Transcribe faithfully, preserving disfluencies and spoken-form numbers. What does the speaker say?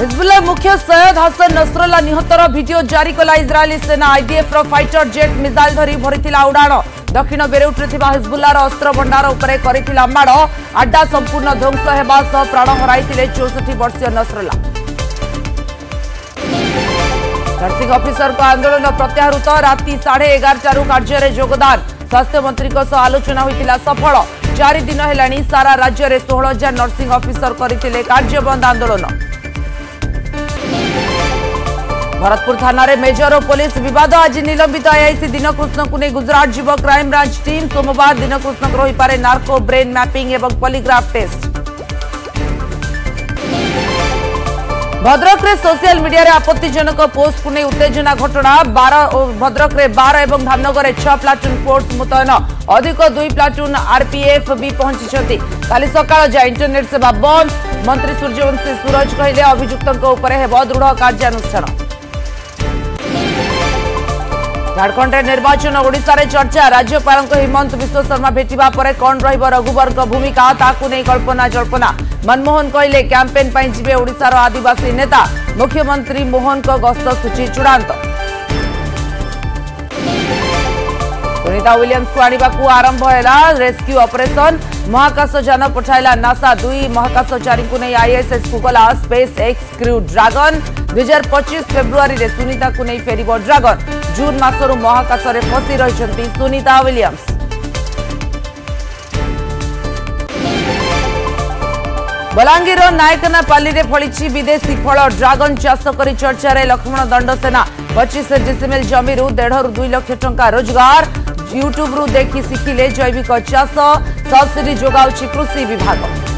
Hezbollah मुख्य Sayyed Hassan Nasrallah निहतर video जारी कला इस्राएली सेना। आईडीएफ फाइटर जेट मिसाइल धरी भरीथिला उड़ाण। दक्षिण बेरूट्रे हिजबुल्लाहर अस्त्र भंडार उपरे करिथिला माड़। अड्डा संपूर्ण ध्वंस हेबा सह प्राण हराइथिले चौसठ वर्षीय नसरल्ला। नर्सिंग ऑफिसर को आंदोलन प्रत्याहृत। राति साढ़े एगारटू कार्य में योगदान। स्वास्थ्य मंत्री सह आलोचना होता सफल। चार दिन है सारा राज्य में सोलह हजार नर्सिंग ऑफिसर करते कार्य बंद आंदोलन। भरतपुर थाना रे मेजर और पुलिस विवाद। आज निलंबित आईआईसी दीनकृष्ण को नहीं गुजरात जीव क्राइम ब्रांच टीम। सोमवार दीनकृष्ण रही पारे नार्को ब्रेन मैपिंग एवं पॉलीग्राफ टेस्ट। भद्रक रे सोशल मीडिया रे आपत्तिजनक पोस्ट को नहीं उत्तेजना घटना। बार भद्रक रे बार एवं धामनगर रे छह प्लाटून फोर्स मुतयन। अधिक दुई प्लाटून आरपीएफ भी पहुंची। काली सकाळ जाए इंटरनेट सेवा बंद। मंत्री सूर्यवंशी सूरज कहले अभियुक्तों उपर हेब दृढ़ कार्यानुष्ठान। झारखंड निर्वाचन ओडिशा रे चर्चा। राज्यपाल हिमंत विश्व शर्मा भेटिबा परे कौन रहिब रघुवर का भूमिका ताकु नै कल्पना जल्पना। मनमोहन कहले कैंपेन पई जिबे ओडिशा रो आदिवासी नेता। मुख्यमंत्री मोहन को गस्त सूची चूड़ांत। सुनीता विलियम्स को आनिबा को आरंभ हैला रेस्क्यू ऑपरेशन। महाकाश यान पठाइला नासा। दुई महाकाशचारी को नै आईएसएस को गला स्पेस एक्स क्रू ड्रैगन। दो हज़ार पच्चीस फेब्रुआरी रे सुनीता को नै फेरिबो ड्रैगन। जून मासरू महाकाश में फसी रही सुनीता विलियम्स। बलांगीर नायकनापाली में फली विदेशी फल। ड्रैगन चाष कर चर्चा रे लक्ष्मण दंड सेना। पच्चीस डिसिमिल जमी डेढ़ दुई लाख टंका रोजगार। यूट्यूब देखि शिखिले जैविक चाष। सब्सिडी जोगाउछि कृषि विभाग।